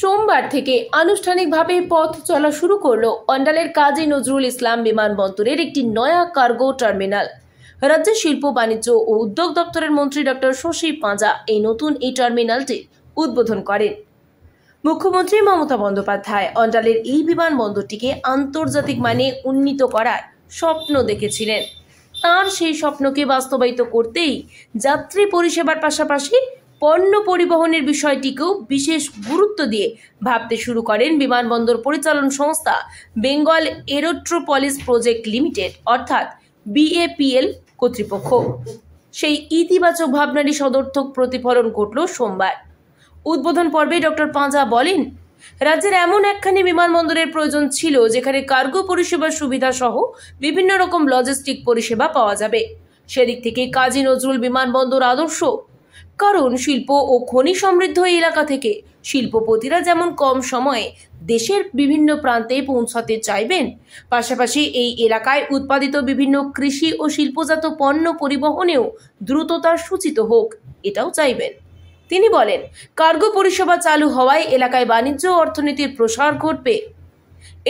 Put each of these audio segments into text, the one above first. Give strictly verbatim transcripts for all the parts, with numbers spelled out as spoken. सोमवार থেকে আনুষ্ঠানিকভাবে পথ চলা শুরু করলো অন্ডালের কাজী নজরুল ইসলাম বিমানবন্দরের একটি নয়া কার্গো টার্মিনাল। राज्य शिल्प वाणिज्य और उद्योग दफ्तर मंत्री डॉक्टर शशी पांजा এই নতুন এই টার্মিনালটি উদ্বোধন করেন। मुख्यमंत्री ममता बंदोपाध्याय অন্ডালের এই বিমানবন্দরটিকে আন্তর্জাতিক মানে উন্নীত করার স্বপ্ন দেখেছিলেন। তার সেই স্বপ্নকে বাস্তবায়িত করতেই যাত্রী পরিষেবার পাশাপাশি पण्य परिवहनेर विषयटिकेও विशेष गुरुत्व दिए भावते शुरू करें विमानबंदर परिचालन संस्था बेंगल एरोट्रोपोलिस प्रोजेक्ट लिमिटेड अर्थात बी ए पी एल कर्तृपक्ष। सेई इतिबाचक भावनार सदर्थक प्रतिफलन घटल सोमवार उद्बोधन पर्वे डॉक्टर पांजा बोलेन, राज्येर एमन एकखानि विमानबंदरेर प्रयोजन छिलो जेखाने कार्गो परिषेबार सुविधा सह विभिन्न रकम लजिस्टिक परिषेबा पावा जाबे। सेदिक थेके काजी नजरुल विमानबंदर आदर्श, कारण शिल्प और खनि समृद्ध एलाका शिल्पपतिरा जेमन कम समय देशेर विभिन्न प्रान्ते पौंछाते चाइबेन, पाशापाशि एई एलाकाय उत्पादित विभिन्न कृषि और शिल्पजात पण्य परिवहनेओ द्रुततार सूचित होक एटाओ चाइबेन। तिनि बोलेन, कार्गो परिषेबा चालू हवाय एलाकाय बाणिज्य और अर्थनीतिर प्रसार घटबे।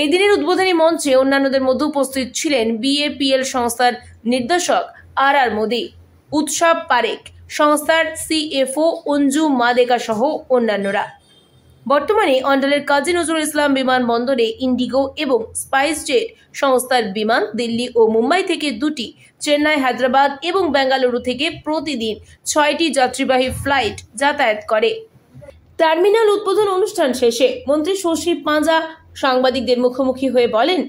एई दिनेर उद्बोधनी मंचे अन्यान्यदेर मध्ये उपस्थित छिलेन बी ए पी एल संस्थार निर्देशक आर आर मोदी, उत्सव पारेक संस्थार C F O Anju Madeka सह अन्यान्यरा। बर्तमाने अंडलेर काजी नजरुल इस्लाम विमानबंदरे इंडिगो एवं स्पाइसजेट संस्थार विमान दिल्ली और मुम्बई थेके दुटी, चेन्नई, हैदराबाद एवं बेंगालुरु थेके प्रतिदिन छयटी यात्रीबाही फ्लाइट यातायात करे। टार्मिनल उद्बोधन अनुष्ठान शेषे मंत्री शशी पांजा सांबादिकदेर मुखोमुखी हये बोलेन,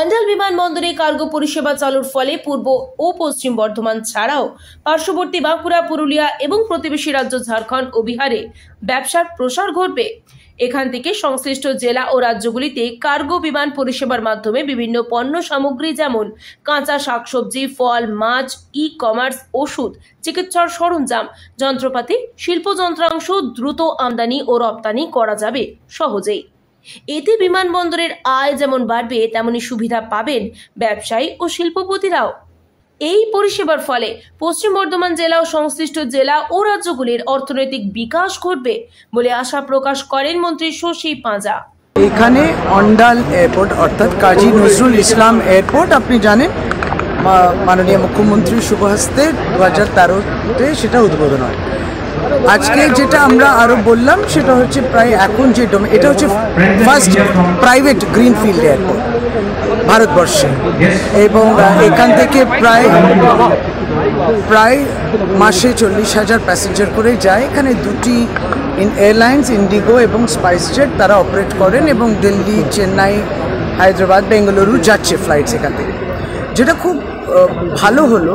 अंडल विमानबंदरे कार्गो परिषेबा चालुर फले पूर्व और पश्चिम बर्धमान छाड़ाओ पार्श्ववर्ती बांकुड़ा, पुरुलिया एवं प्रतिवेशी राज्य झारखंड और बिहारे व्यवसार प्रसार घटबे। एखान थेके संश्लिष्ट जिला और राज्यगुलिते कार्गो विमान परिषेबार माध्यमे विभिन्न पण्य सामग्री जेमन काँचा शाकसब्जी, फल, माछ, इ कमार्स, ओषुध, चिकित्सार सरंजाम, यंत्रपाती, शिल्प यंत्रांश द्रुत आमदानी और रप्तानी करा जाबे सहजेई। एते विमानबंदरेर आय जेमन बाड़बे तेमनी सुविधा पाबेन व्यवसायी और शिल्पपतिराओ। एई परिषेबार फले पश्चिम बर्धमान जिला और संश्लिष्ट जिला और राज्यगुलिर अर्थनैतिक विकास घटबे बोले आशा प्रकाश करेन मंत्री शशी पांजा। एखाने अंडाल एयरपोर्ट अर्थात काजी नजरुल इस्लाम एयरपोर्ट आपनि जानेन माननीय मुख्यमंत्री शुभहस्ते दो हज़ार तेरह से उद्बोधन हय। आज के जेटा आम्रा आरो बोल्लाम सेटा होच्छे प्राय एकोन जे डोमेन एटा होच्छे फार्स्ट प्राइवेट ग्रीनफिल्ड एयरपोर्ट भारतवर्षे एवं एखान थेके प्राय प्राय मासे चल्लिस हज़ार पैसेंजर करे जाए। एखाने दुटी एयरलाइन्स इंडिगो एवं स्पाइसजेट तारा अपारेट करेन एवं दिल्ली, चेन्नई, हैदराबाद, बेंगलुरु जाच्छे फ्लाइट्स एखान थेके। जेटा खूब भालो हलो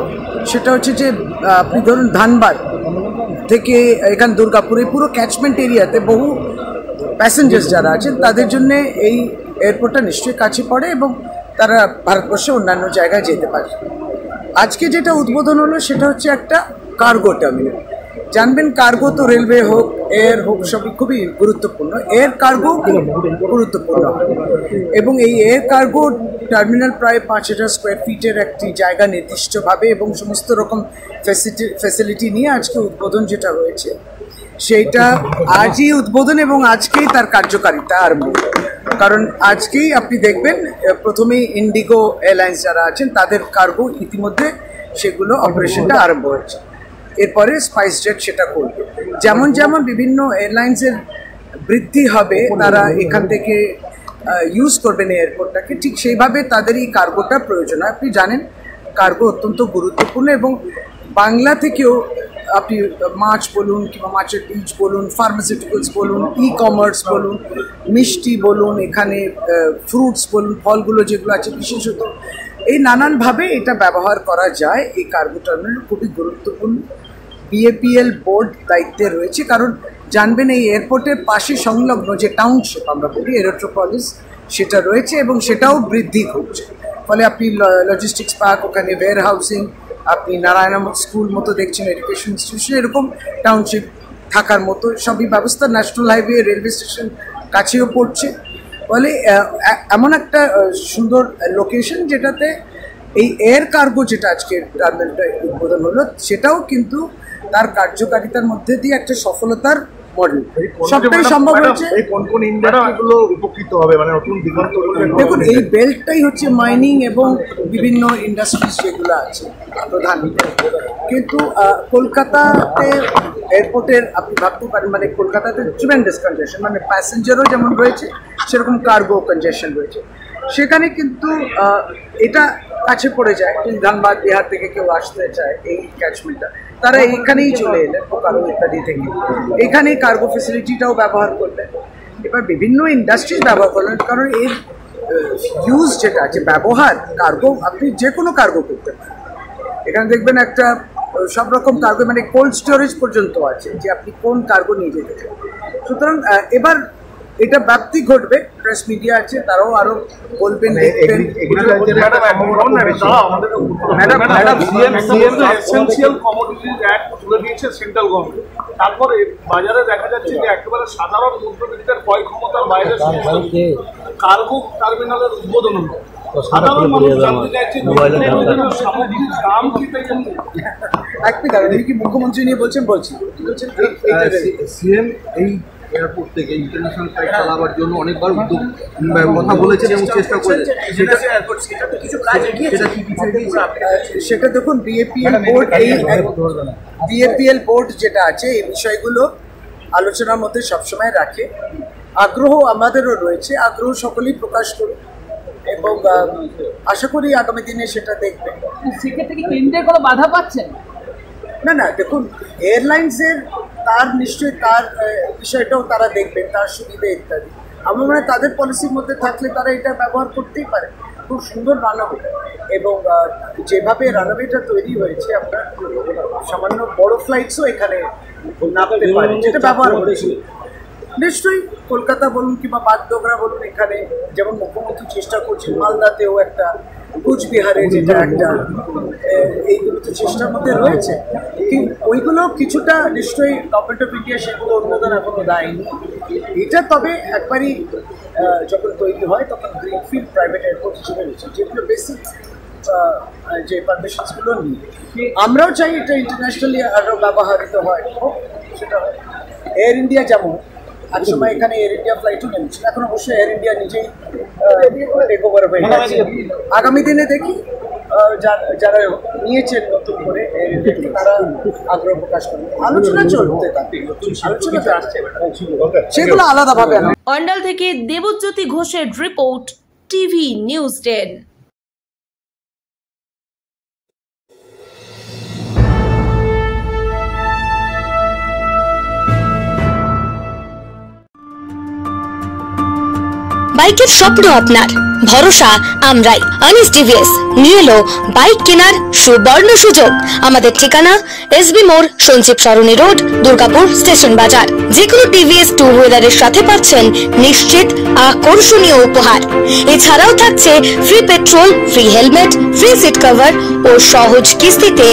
सेटा होच्छे जे आपनि धरुन धानबाद থেকে এখান দুর্গাপুরে পুরো ক্যাচমেন্ট এরিয়াতে বহু প্যাসেঞ্জার্স যারা আছেন তাদের জন্য এই এয়ারপোর্টটা নিশ্চয়ই কাছে পড়ে এবং তারা ভারতবর্ষে অন্যান্য জায়গায় যেতে পারে। আজকে যেটা উদ্বোধন হলো সেটা হচ্ছে একটা কার্গো টার্মিনাল। জানবেন কার্গো তো রেলওয়ে হোক, এয়ার হোক, সবই খুবই গুরুত্বপূর্ণ। এয়ার কার্গো গুরুত্বপূর্ণ এবং এই এয়ার কার্গো টার্মিনাল প্রায় পাঁচ হাজার স্কোয়ার ফিটের একটি জায়গা নির্দিষ্টভাবে এবং সমস্ত রকম ফ্যাসিলিটি ফ্যাসিলিটি নিয়ে আজকে উদ্বোধন যেটা হয়েছে সেইটা আজই উদ্বোধন এবং আজকেই তার কার্যকারিতা আরম্ভ। কারণ আজকেই আপনি দেখবেন প্রথমেই ইন্ডিগো এয়ারলাইন্স যারা আছেন তাদের কার্গো ইতিমধ্যে সেগুলো অপারেশনটা আরম্ভ হয়েছে। এরপরে স্পাইসজেট সেটা করবে। যেমন যেমন বিভিন্ন এয়ারলাইন্সের বৃদ্ধি হবে তারা এখান থেকে ইউজ করবেন এয়ারপোর্টটাকে, ঠিক সেইভাবে তাদের এই কার্গোটা প্রয়োজন হয়। আপনি জানেন কার্গো অত্যন্ত গুরুত্বপূর্ণ এবং বাংলা থেকেও আপনি মাছ বলুন কিংবা মাছের বীজ বলুন, ফার্মাসিউটিক্যালস বলুন, ই কমার্স বলুন, মিষ্টি বলুন, এখানে ফ্রুটস বলুন, ফলগুলো যেগুলো আছে বিশেষত এই নানানভাবে এটা ব্যবহার করা যায়। এই কার্গো টার্মিনাল খুবই গুরুত্বপূর্ণ। B A P L board দায়িত্বে রয়েছে, কারণ জানবেন এই এয়ারপোর্টের পাশে সংলগ্ন যে টাউনশিপ আমরা বলি এরোট্রোপলিস সেটা রয়েছে এবং সেটাও বৃদ্ধি ঘটছে। ফলে আপনি লজিস্টিক্স পার্ক, ওখানে ওয়্যার হাউসিং, আপনি নারায়ণা স্কুল মতো দেখছেন এডুকেশন ইনস্টিটিউশন, এরকম টাউনশিপ থাকার মতো সবই ব্যবস্থা। ন্যাশনাল হাইওয়ে, রেলওয়ে স্টেশন কাছেও পড়ছে। ফলে এমন একটা সুন্দর লোকেশন যেটাতে এই এয়ার কার্গো যেটা আজকে টার্মিনালটা উদ্বোধন হলো সেটাও কিন্তু তার কার্যকারিতার মধ্যে দিয়ে একটা সফলতার সবটাই সম্ভব হয়েছে। দেখুন, এই বেল্টটাই হচ্ছে মাইনিং এবং বিভিন্ন ইন্ডাস্ট্রিজ যেগুলো আছে প্রধান, কিন্তু কলকাতাতে এয়ারপোর্টের আপনি ভাবতে পারেন মানে কলকাতাতে ট্রিমেন্ডাস কনজেশন, মানে প্যাসেঞ্জারও যেমন রয়েছে সেরকম কার্গো কনজেশন রয়েছে সেখানে, কিন্তু এটা কাছে পড়ে যায়। ধানবাদ বিহার থেকে কেউ আসতে চায় এই ক্যাচমেন্টটা, তারা এইখানেই চলে এলেন কার্গো ইত্যাদি থেকে, এখানেই কার্গো ফেসিলিটিটাও ব্যবহার করলেন। এবার বিভিন্ন ইন্ডাস্ট্রিজ ব্যবহার করলেন, কারণ এর ইউজ যেটা আছে ব্যবহার কার্গো আপনি যে কোনো কার্গো করতে পারেন। এখানে দেখবেন একটা সব রকম কার্গো, মানে কোল্ড স্টোরেজ পর্যন্ত আছে যে আপনি কোন কার্গো নিয়ে যেতে চান। সুতরাং এবার এটা ব্যাপ্তি ঘটবে, প্রেস মিডিয়া আছে তারাও আরো বলবেন। তারপরে বাজারে দেখা যাচ্ছে যে একেবারে সাধারণ মধ্যবিত্তের ক্রয় ক্ষমতার বাইরে কার্গো টার্মিনালের উদ্বোধন হলো। মুখ্যমন্ত্রী নিয়ে বলছেন বলছি সিএম এই এয়ারপোর্ট থেকে ইন্টারন্যাশনাল ফ্লাইট চালাবার জন্য অনেকবার উদ্যোগ কথা বলেছেন এবং চেষ্টা করেছেন। সেটা দেখুন বিএপিএল বোর্ড এই বিএপিএল বোর্ড যেটা আছে এই বিষয়গুলো আলোচনার মধ্যে সবসময় রাখে। আগ্রহ আমাদেরও রয়েছে, আগ্রহ সকলেই প্রকাশ করে এবং আশা করি আগামী দিনে সেটা দেখবে। সেক্ষেত্রে কি কেন্দ্রের কোনো বাধা পাচ্ছেন? না না, দেখুন এয়ারলাইন্সের তার নিশ্চয়ই তার বিষয়টাও তারা দেখবেন, তার সুবিধা ইত্যাদি। আমার মনে হয় তাদের পলিসির মধ্যে থাকলে তারা এটা ব্যবহার করতেই পারে। খুব সুন্দর রানওয়ে এবং যেভাবে রানওয়েটা তৈরি হয়েছে আপনার সামান্য বড় ফ্লাইটসও এখানে নামতে পারে, যেটা ব্যবহার হয়েছিল নিশ্চয়ই। কলকাতা বলুন কিংবা বাগডোগরা বলুন, এখানে যেমন মুখ্যমন্ত্রী চেষ্টা করছেন, মালদাতেও একটা, কোচবিহারে যেটা একটা, এইগুলো তো চেষ্টার মধ্যে রয়েছে। কিন্তু ওইগুলো কিছুটা নিশ্চয়ই গভর্নমেন্ট অফ ইন্ডিয়া সেগুলো অনুমোদন এখনও দেয়নি। এটা তবে একবারই যখন তৈরি হয় তখন গ্রিনফিল্ড প্রাইভেট এয়ারপোর্ট হিসেবে রয়েছে, যেগুলো বেশি যে পারমিশনসগুলো নিয়ে আমরাও চাই এটা ইন্টারন্যাশনালি আরও ব্যবহৃত হয়। সেটা এয়ার ইন্ডিয়া যেমন এক সময় এখানে এয়ার ইন্ডিয়া ফ্লাইটও নেমেছিল, এখন অবশ্য এয়ার ইন্ডিয়া নিজেই টেক ওভার হয়ে গেছে। আগামী দিনে দেখি যারা নিয়েছেন নতুন করে এয়ার ইন্ডিয়া তারা আগ্রহ প্রকাশ করেন। আলোচনা চলতে থাকে, আলোচনা আসছে সেগুলো আলাদাভাবে। অন্ডাল থেকে দেবজ্যোতি ঘোষের রিপোর্ট, টিভি নিউজ টেন। বাইকের স্বপ্ন আপনার, ভরসা আমরাই। আনিস টিভিএস নিয়ে এলো বাইক কেনার সুবর্ণ সুযোগ। আমাদের ঠিকানা এসবি মোড়, সঞ্জীব সরণি রোড, দুর্গাপুর স্টেশন বাজার। যে কোনো টিভিএস টু হুইলারের সাথে পাচ্ছেন নিশ্চিত আকর্ষণীয় উপহার। এছাড়াও থাকছে free petrol, free helmet, free seat cover ও সহজ কিস্তিতে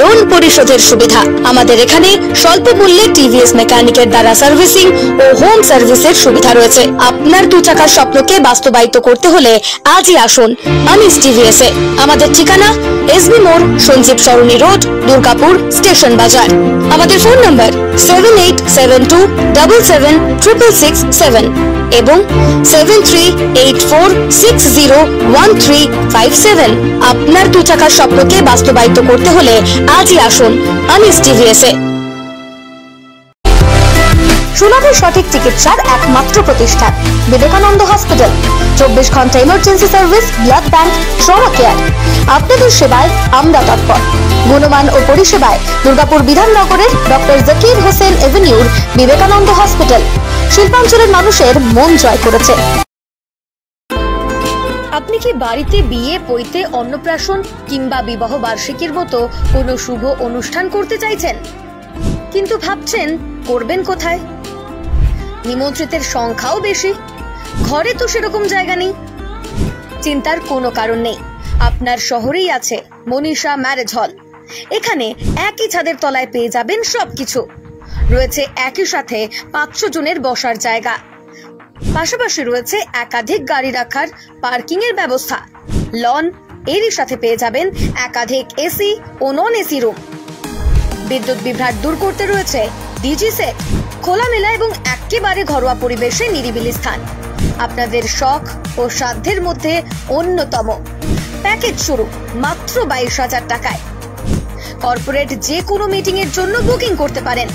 লোন পরিশোধের সুবিধা। আমাদের এখানে স্বল্প মূল্যে টিভিএস মেকানিকের দ্বারা সার্ভিসিং ও হোম সার্ভিসের সুবিধা রয়েছে। আপনার দু চাকার স্বপ্নকে বাস্তবায়িত করতে হলে আজই আসুন আনিস টিভিএস এ। আমাদের ঠিকানা এসবি মোড়, সঞ্জীব সরণি রোড, দুর্গাপুর স্টেশন বাজার। আমাদের phone number seven eight seven two double seven triple six seven এবং seven three eight four six zero one three five seven. আপনার দু চাকার স্বপ্নকে বাস্তবায়িত করতে হলে আজই আসুন আনিস টিভিএস এ। সুলভ সঠিক চিকিৎসার একমাত্র প্রতিষ্ঠান বিবেকানন্দ হসপিটাল। চব্বিশ ঘন্টা emergency service, blood bank, trauma care. আপনাদের সেবায় আমরা তৎপর। গুণমান ও পরিষেবায় দুর্গাপুর বিধাননগরের ডক্টর জাকির হোসেন এভিনিউর বিবেকানন্দ হসপিটাল শিল্পাঞ্চলের মানুষের মন জয় করেছে। আপনি কি বাড়িতে বিয়ে, পৈতে, অন্নপ্রাশন কিংবা বিবাহ বার্ষিকীর মতো কোনো শুভ অনুষ্ঠান করতে চাইছেন কিন্তু ভাবছেন করবেন কোথায়? নিমন্ত্রিতের সংখ্যাও বেশি, ঘরে তো সেরকম জায়গা নেই। চিন্তার কোনো কারণ নেই, আপনার শহরেই আছে মনীষা ম্যারেজ হল। এখানে একই ছাদের তলায় পেয়ে যাবেন সবকিছু। রয়েছে একই সাথে পাঁচশো জনের বসার জায়গা, পাশাপাশি রয়েছে একাধিক গাড়ি রাখার পার্কিং এর ব্যবস্থা, লন। এরই সাথে পেয়ে যাবেন একাধিক এসি ও নন এসি রুম। বিদ্যুৎ বিভ্রাট দূর করতে রয়েছে ডিজি সেট। খোলা মেলা এবং একেবারে ঘরোয়া পরিবেশে নিরিবিলি স্থান আপনাদের শখ ও সাধ্যের মধ্যে অন্যতম। প্যাকেজ শুরু মাত্র বাইশ হাজার টাকায়। কর্পোরেট যে কোনো মিটিং এর জন্য বুকিং করতে পারেন।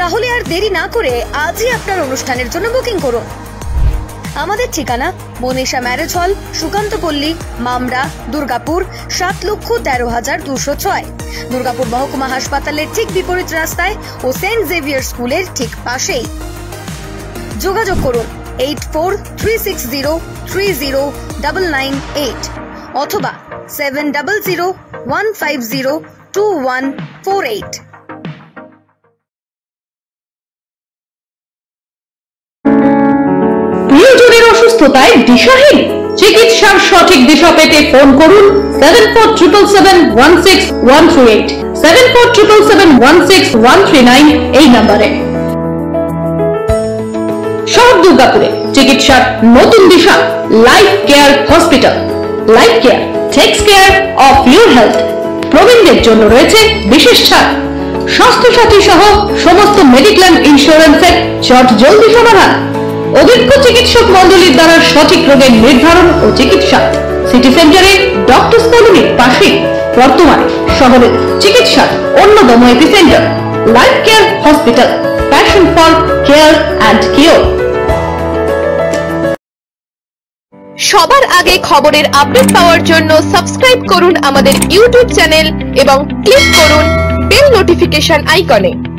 তাহলে আর দেরি না করে আজই আপনার অনুষ্ঠানের জন্য বুকিং করুন। আমাদের ঠিকানা মনীষা ম্যারেজ হল, সুকান্তপল্লী, মামরা, দুর্গাপুর সাত লক্ষ তেরো হাজার দুশো ছয়। দুর্গাপুর মহকুমা হাসপাতালের ঠিক বিপরীত রাস্তায় ও সেন্ট জেভিয়ার স্কুলের ঠিক পাশেই। যোগাযোগ করুন eight four three six zero three zero double nine eight অথবা seven double zero one five zero two one four eight. তাই দিশাহীন চিকিৎসার সঠিক দিশা পেতে ফোন করুন সাত চার সাত সাত সাত এক ছয় এক তিন আট সাত চার সাত সাত সাত এক ছয় এক তিন নয় এই নম্বরে। শহর দুর্গাপুরে চিকিৎসার নতুন দিশা life care hospital. Life care takes care of your health. প্রবীণদের জন্য রয়েছে বিশেষ ছাড়। স্বাস্থ্য সাথী সহ সমস্ত মেডিক্লেম ইন্স্যুরেন্সের চট জলদি সমাধান। অভিজ্ঞ চিকিৎসক মন্ডলীর দ্বারা সঠিক রোগের নির্ধারণ ও চিকিৎসা। সিটি সেন্টারে ডক্টর কলোনির পাশে বর্তমানে শহরের চিকিৎসার অন্যতম epicentre life care hospital. Passion for care and cure. সবার আগে খবরের আপডেট পাওয়ার জন্য সাবস্ক্রাইব করুন আমাদের ইউটিউব চ্যানেল এবং ক্লিক করুন বেল নোটিফিকেশন আইকনে।